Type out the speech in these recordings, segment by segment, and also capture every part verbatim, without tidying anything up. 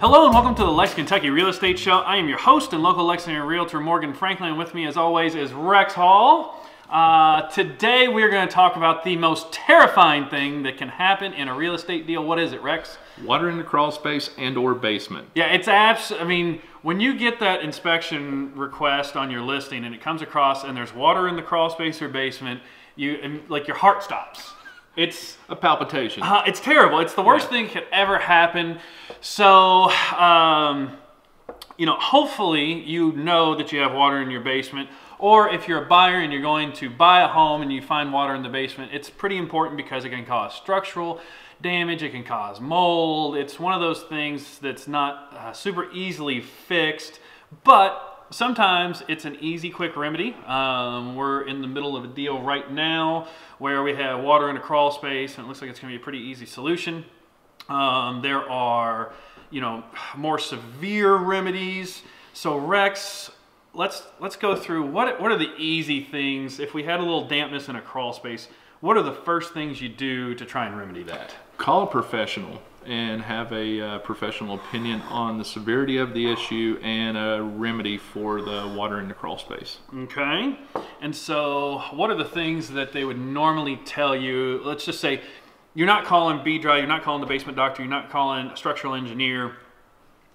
Hello and welcome to the Lex Kentucky Real Estate Show. I am your host and local Lexington realtor Morgan Franklin. With me as always is Rex Hall. Uh, today we are going to talk about the most terrifying thing that can happen in a real estate deal. What is it, Rex? Water in the crawl space and or basement. Yeah, it's abs. I mean, when you get that inspection request on your listing and it comes across and there's water in the crawl space or basement, you like your heart stops. It's a palpitation. Uh, it's terrible. It's the worst yeah. thing that could ever happen. So, um, you know, hopefully you know that you have water in your basement. Or if you're a buyer and you're going to buy a home and you find water in the basement, it's pretty important because it can cause structural damage, it can cause mold. It's one of those things that's not uh, super easily fixed, but sometimes it's an easy, quick remedy. Um, we're in the middle of a deal right now where we have water in a crawl space and it looks like it's gonna be a pretty easy solution. Um, there are, you know, more severe remedies. So Rex, Let's let's go through what what are the easy things. If we had a little dampness in a crawl space, what are the first things you do to try and remedy that? Call a professional and have a uh, professional opinion on the severity of the issue and a remedy for the water in the crawl space. Okay. And so, what are the things that they would normally tell you? Let's just say you're not calling B-Dry, you're not calling the basement doctor, you're not calling a structural engineer.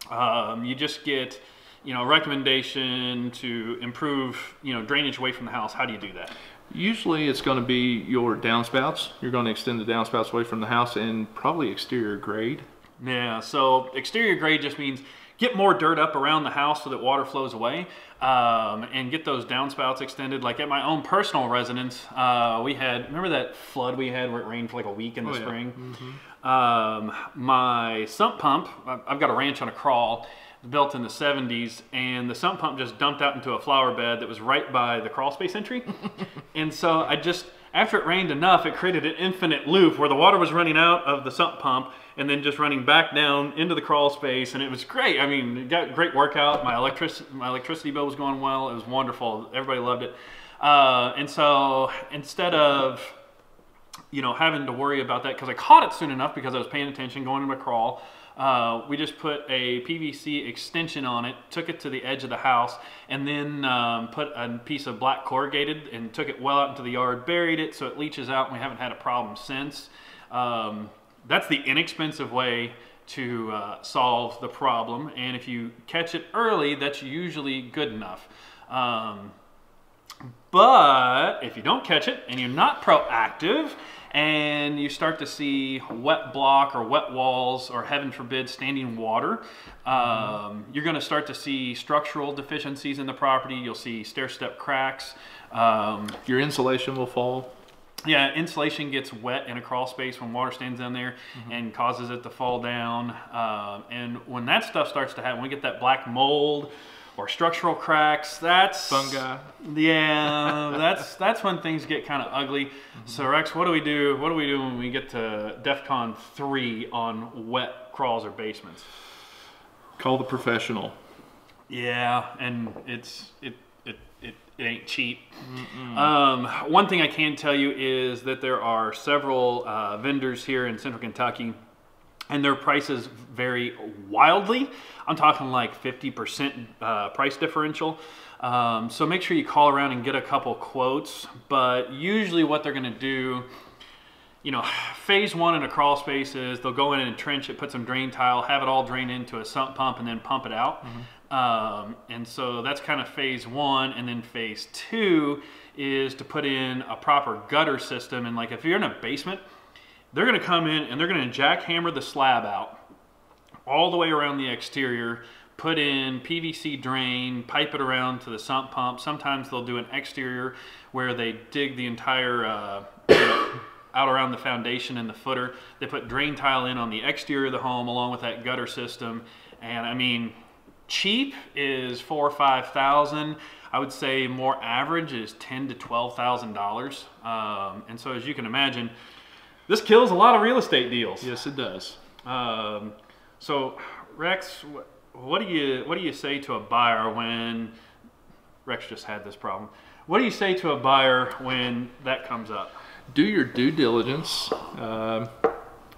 Um, you just get, you know, recommendation to improve, you know, drainage away from the house. How do you do that? Usually it's going to be your downspouts. You're going to extend the downspouts away from the house and probably exterior grade. Yeah, so exterior grade just means get more dirt up around the house so that water flows away, um, and get those downspouts extended. Like at my own personal residence, uh, we had, remember that flood we had where it rained for like a week in the oh, spring? Yeah. Mm-hmm. um, my sump pump, I've got a ranch on a crawl, built in the seventies, and the sump pump just dumped out into a flower bed that was right by the crawl space entry. And so I just, after it rained enough, it created an infinite loop where the water was running out of the sump pump and then just running back down into the crawl space, and it was great. I mean, it got great workout. My electric, my electricity bill was going well. It was wonderful. Everybody loved it. Uh, and so instead of, you know, having to worry about that, because I caught it soon enough because I was paying attention, going into my crawl, Uh, we just put a P V C extension on it, took it to the edge of the house, and then um, put a piece of black corrugated and took it well out into the yard, buried it so it leaches out, and we haven't had a problem since. Um, that's the inexpensive way to uh, solve the problem, and if you catch it early, that's usually good enough. Um, but if you don't catch it and you're not proactive, and you start to see wet block or wet walls or, heaven forbid, standing water, um, you're going to start to see structural deficiencies in the property. You'll see stair-step cracks. Um, Your insulation will fall. Yeah, insulation gets wet in a crawl space when water stands down there mm-hmm. and causes it to fall down. Um, and when that stuff starts to happen, we get that black mold or structural cracks. That's fungi. Yeah, that's that's when things get kind of ugly. Mm-hmm. So Rex, what do we do? What do we do when we get to DEFCON three on wet crawls or basements? Call the professional. Yeah, and it's it it it, it ain't cheap. Mm-mm. Um, one thing I can tell you is that there are several uh, vendors here in Central Kentucky, and their prices vary wildly. I'm talking like fifty percent uh, price differential. Um, so make sure you call around and get a couple quotes. But usually what they're gonna do, you know, phase one in a crawl space is they'll go in and trench it, put some drain tile, have it all drain into a sump pump, and then pump it out. Mm-hmm. um, and so that's kind of phase one. And then phase two is to put in a proper gutter system. And like if you're in a basement, they're gonna come in and they're gonna jackhammer the slab out all the way around the exterior, put in P V C drain, pipe it around to the sump pump. Sometimes they'll do an exterior where they dig the entire, uh, out around the foundation and the footer. They put drain tile in on the exterior of the home along with that gutter system. And I mean, cheap is four or five thousand. I would say more average is ten to twelve thousand dollars. Um, and so as you can imagine, this kills a lot of real estate deals. Yes, it does. Um, so, Rex, wh what do you what do you say to a buyer when Rex just had this problem? What do you say to a buyer when that comes up? Do your due diligence um,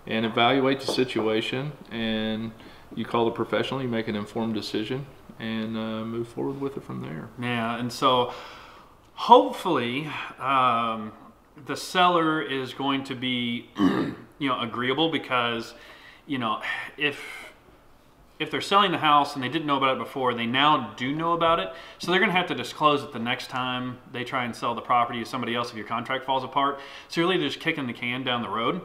and evaluate the situation and you call it professionally, you make an informed decision, and uh, move forward with it from there. Yeah, and so hopefully um, the seller is going to be, you know, agreeable, because, you know, if if they're selling the house and they didn't know about it before, they now do know about it. So they're going to have to disclose it the next time they try and sell the property to somebody else if your contract falls apart. So you're really just kicking the can down the road.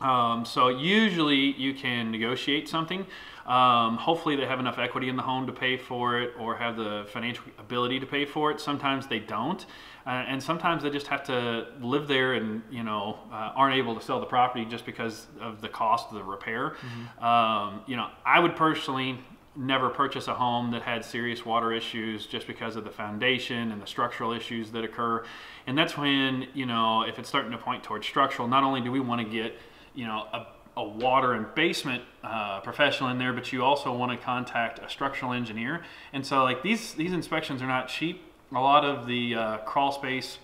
Um, so usually you can negotiate something. Um, hopefully they have enough equity in the home to pay for it, or have the financial ability to pay for it. Sometimes they don't. Uh, and sometimes they just have to live there and, you know, uh, aren't able to sell the property just because of the cost of the repair. Mm-hmm. Um, you know, I would personally never purchase a home that had serious water issues just because of the foundation and the structural issues that occur. And that's when, you know, if it's starting to point towards structural, not only do we want to get, you know, a, a water and basement uh, professional in there, but you also want to contact a structural engineer. And so, like, these, these inspections are not cheap. A lot of the uh, crawl space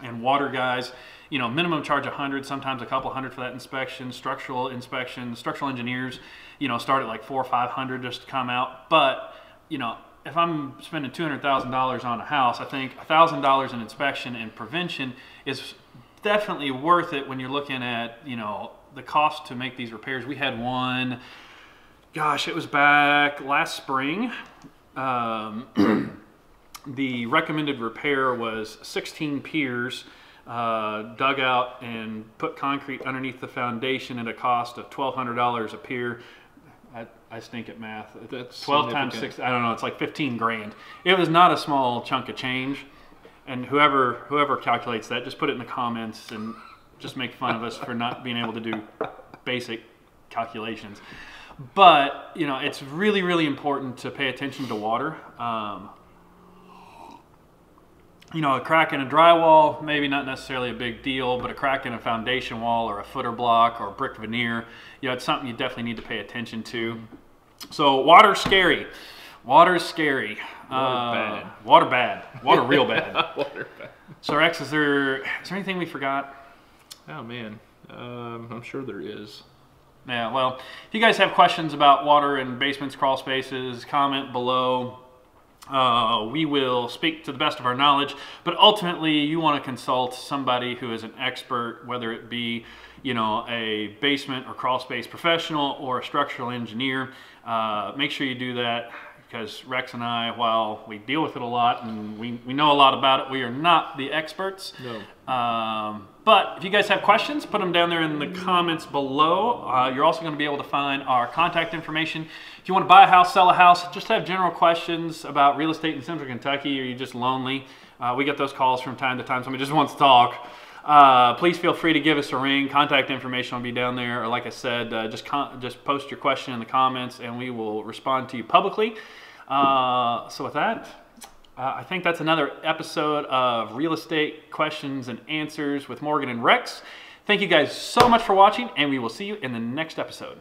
and water guys, you know, minimum charge a hundred, sometimes a couple hundred for that inspection. Structural inspections, structural engineers, you know, start at like four or five hundred just to come out. But, you know, if I'm spending two hundred thousand dollars on a house, I think a thousand dollars in inspection and prevention is definitely worth it when you're looking at, you know, the cost to make these repairs. We had one, gosh, it was back last spring. Um, the recommended repair was sixteen piers uh, dug out and put concrete underneath the foundation at a cost of twelve hundred dollars a pier. I, I stink at math. That's twelve times six, I don't know, it's like fifteen grand. It was not a small chunk of change. And whoever whoever calculates that, just put it in the comments and just make fun of us for not being able to do basic calculations. But, you know, it's really, really important to pay attention to water. Um, you know, a crack in a drywall, maybe not necessarily a big deal, but a crack in a foundation wall or a footer block or brick veneer, you know, it's something you definitely need to pay attention to. So water's scary. Water is scary. Water uh, bad. Water bad. Water real bad. Water bad. So Rex, is there is there anything we forgot? Oh man, um, I'm sure there is. Yeah. Well, if you guys have questions about water and basements, crawl spaces, comment below. Uh, we will speak to the best of our knowledge, but ultimately you want to consult somebody who is an expert, whether it be, you know, a basement or crawl space professional or a structural engineer. Uh, make sure you do that, because Rex and I, while we deal with it a lot and we, we know a lot about it, we are not the experts. No. Um, but if you guys have questions, put them down there in the comments below. Uh, you're also going to be able to find our contact information. If you want to buy a house, sell a house, just have general questions about real estate in Central Kentucky, or you're just lonely. Uh, we get those calls from time to time. Somebody just wants to talk. Uh, please feel free to give us a ring. Contact information will be down there. Or like I said, uh, just, con just post your question in the comments and we will respond to you publicly. Uh, so with that, uh, I think that's another episode of Real Estate Questions and Answers with Morgan and Rex. Thank you guys so much for watching, and we will see you in the next episode.